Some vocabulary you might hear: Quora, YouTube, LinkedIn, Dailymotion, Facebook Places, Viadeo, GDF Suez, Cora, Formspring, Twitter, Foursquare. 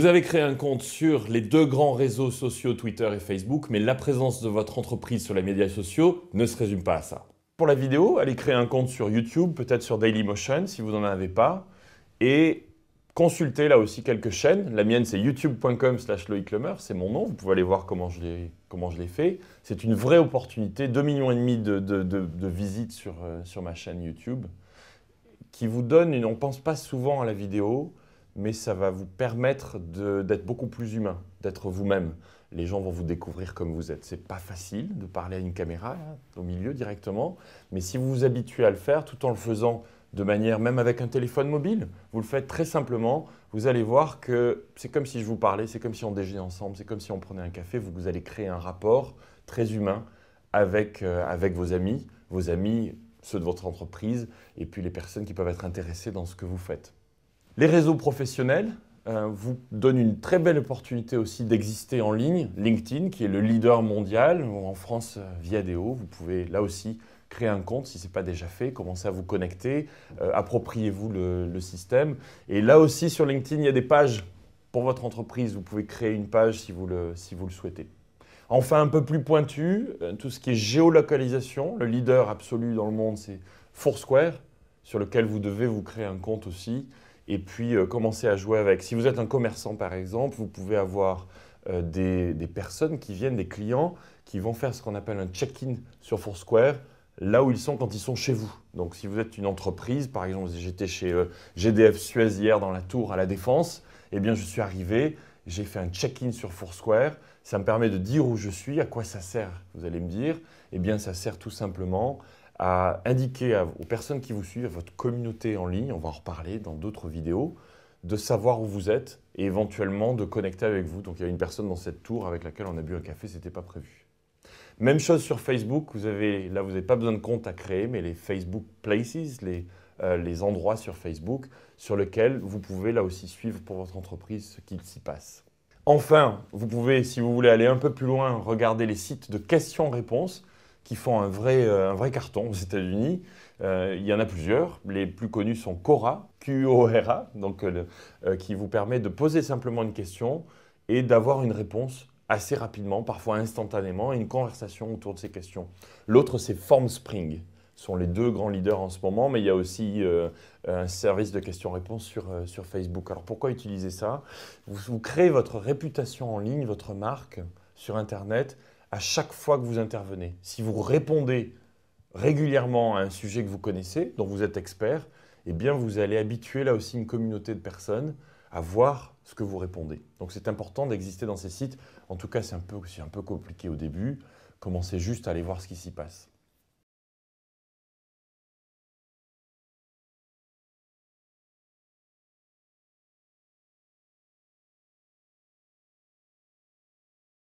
Vous avez créé un compte sur les deux grands réseaux sociaux Twitter et Facebook, mais la présence de votre entreprise sur les médias sociaux ne se résume pas à ça. Pour la vidéo, allez créer un compte sur YouTube, peut-être sur Dailymotion si vous n'en avez pas, et consultez là aussi quelques chaînes. La mienne, c'est youtube.com/LoïcLemeur, c'est mon nom, vous pouvez aller voir comment je l'ai fait. C'est une vraie opportunité, 2,5 millions de visites sur ma chaîne YouTube, qui vous donne, on ne pense pas souvent à la vidéo, mais ça va vous permettre d'être beaucoup plus humain, d'être vous-même. Les gens vont vous découvrir comme vous êtes. Ce n'est pas facile de parler à une caméra, hein, au milieu directement, mais si vous vous habituez à le faire, tout en le faisant de manière, même avec un téléphone mobile, vous le faites très simplement, vous allez voir que c'est comme si je vous parlais, c'est comme si on déjeunait ensemble, c'est comme si on prenait un café, vous allez créer un rapport très humain avec vos amis, ceux de votre entreprise, et puis les personnes qui peuvent être intéressées dans ce que vous faites. Les réseaux professionnels vous donnent une très belle opportunité aussi d'exister en ligne. LinkedIn, qui est le leader mondial, ou en France, Viadeo, vous pouvez là aussi créer un compte si ce n'est pas déjà fait, commencez à vous connecter, appropriez-vous le système. Et là aussi, sur LinkedIn, il y a des pages pour votre entreprise. Vous pouvez créer une page si vous le souhaitez. Enfin, un peu plus pointu, tout ce qui est géolocalisation. Le leader absolu dans le monde, c'est Foursquare, sur lequel vous devez vous créer un compte aussi. Et puis, commencer à jouer avec. Si vous êtes un commerçant, par exemple, vous pouvez avoir des personnes qui viennent, des clients, qui vont faire ce qu'on appelle un check-in sur Foursquare, là où ils sont quand ils sont chez vous. Donc, si vous êtes une entreprise, par exemple, j'étais chez GDF Suez hier dans la tour à la Défense, eh bien, je suis arrivé, j'ai fait un check-in sur Foursquare. Ça me permet de dire où je suis, à quoi ça sert, vous allez me dire. Eh bien, ça sert tout simplement à indiquer aux personnes qui vous suivent, à votre communauté en ligne, on va en reparler dans d'autres vidéos, de savoir où vous êtes et éventuellement de connecter avec vous. Donc, il y a une personne dans cette tour avec laquelle on a bu un café, ce n'était pas prévu. Même chose sur Facebook, là, vous n'avez pas besoin de compte à créer, mais les Facebook Places, les endroits sur Facebook sur lesquels vous pouvez là aussi suivre pour votre entreprise ce qu'il s'y passe. Enfin, vous pouvez, si vous voulez aller un peu plus loin, regarder les sites de questions-réponses qui font un vrai carton aux États-Unis. Il y en a plusieurs. Les plus connus sont Cora, Q-O-R-A, donc, qui vous permet de poser simplement une question et d'avoir une réponse assez rapidement, parfois instantanément, et une conversation autour de ces questions. L'autre, c'est Formspring. Ce sont les deux grands leaders en ce moment, mais il y a aussi un service de questions-réponses sur Facebook. Alors, pourquoi utiliser ça? Vous créez votre réputation en ligne, votre marque sur Internet, à chaque fois que vous intervenez. Si vous répondez régulièrement à un sujet que vous connaissez, dont vous êtes expert, eh bien vous allez habituer là aussi une communauté de personnes à voir ce que vous répondez. Donc c'est important d'exister dans ces sites. En tout cas, c'est un peu compliqué au début. Commencez juste à aller voir ce qui s'y passe.